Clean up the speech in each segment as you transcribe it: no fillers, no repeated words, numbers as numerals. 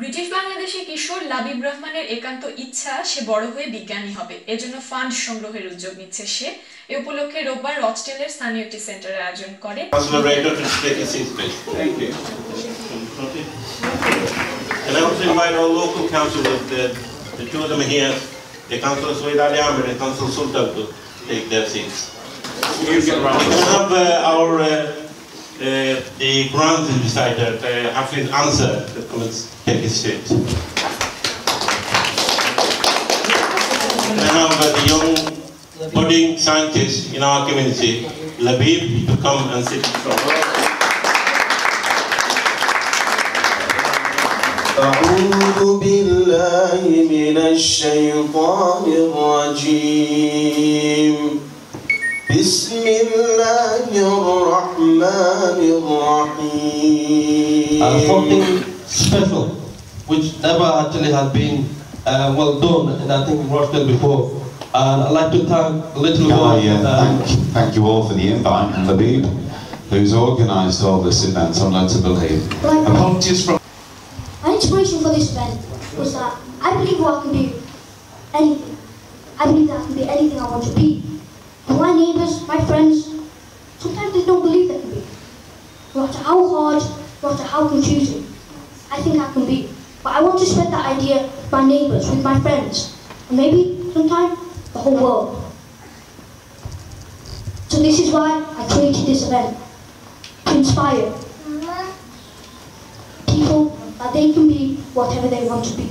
British বাংলাদেশে কিশোর লাবিব রহমানের একান্ত ইচ্ছা সে বড় হয়ে বিজ্ঞানী হবে, এজন্য ফান্ড সংগ্রহের উদ্যোগ নিচ্ছে সে। এই উপলক্ষে রোববার রচটেলের স্থানীয় একটি সেন্টারে আয়োজন করে। And I want to invite our local councillors, the two of them here, the councillor Swaidalaya and the councillor Sultan, to take their seats. We will have the grand reciter, Hafiz Ansar, to come and take his seat. We have the young budding scientist in our community, Labib, to come and sit. أعوذ بالله من الشيطان الرجيم. بسم الله الرحمن الرحيم. Something special, which never actually has been well done, and I think worked done before. And I'd like to thank little boy. Thank you all for the invite, and Labib, who's organised all this event. I'm led to believe. Apologies from. My inspiration for this event was that I believe I can do anything. I believe that I can be anything I want to be. But my neighbours, my friends, sometimes they don't believe they can be. No matter how hard, no matter how confusing, I think I can be. But I want to spread that idea with my neighbours, with my friends, and maybe sometime the whole world. So this is why I created this event, to inspire people that they can be whatever they want to be.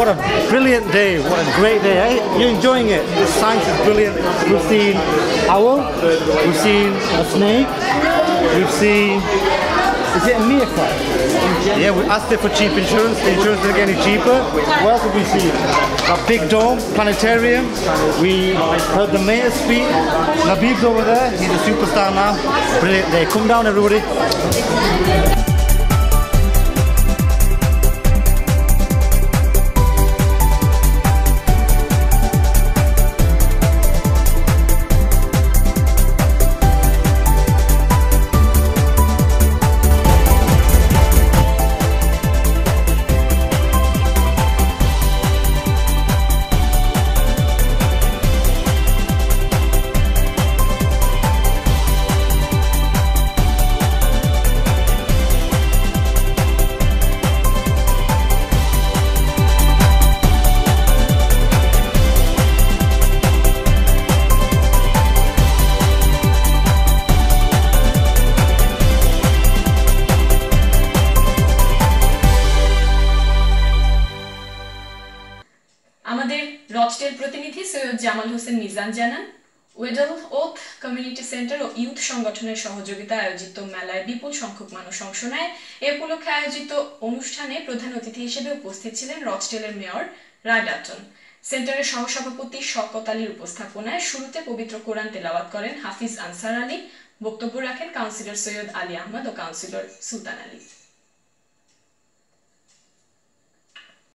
What a brilliant day, what a great day, eh? You're enjoying it. The science is brilliant. We've seen owl, we've seen a snake, we've seen... Is it a meerkat? Yeah, we asked them for cheap insurance, the insurance didn't get any cheaper. What else did we see? A big dome, planetarium, we heard the mayor speak. Labib's over there, he's a superstar now. Brilliant day, come down everybody. আমাদের রচটেল প্রতিনিধি সৈয়দ জামাল হোসেন মিজান জানান, ওয়েডল ওথ community centre ও youth সংগঠনের সহযোগিতায় আয়োজিত মেলায় বিপুল সংখ্যক মানুষ অংশ নেয়। এ উপলক্ষে আয়োজিত অনুষ্ঠানে প্রধান অতিথি হিসেবে উপস্থিত ছিলেন রচটেলের মেয়র রায়ডাটন, সেন্টারের সহসভাপতি শওকত আলীর উপস্থাপনায় শুরুতে পবিত্র কোরআন তেলাওয়াত করেন হাফিজ আনসার আলী, বক্তব্য রাখেন কাউন্সিলর সৈয়দ আলী আহমদ ও কাউন্সিলর সুলতান আলী।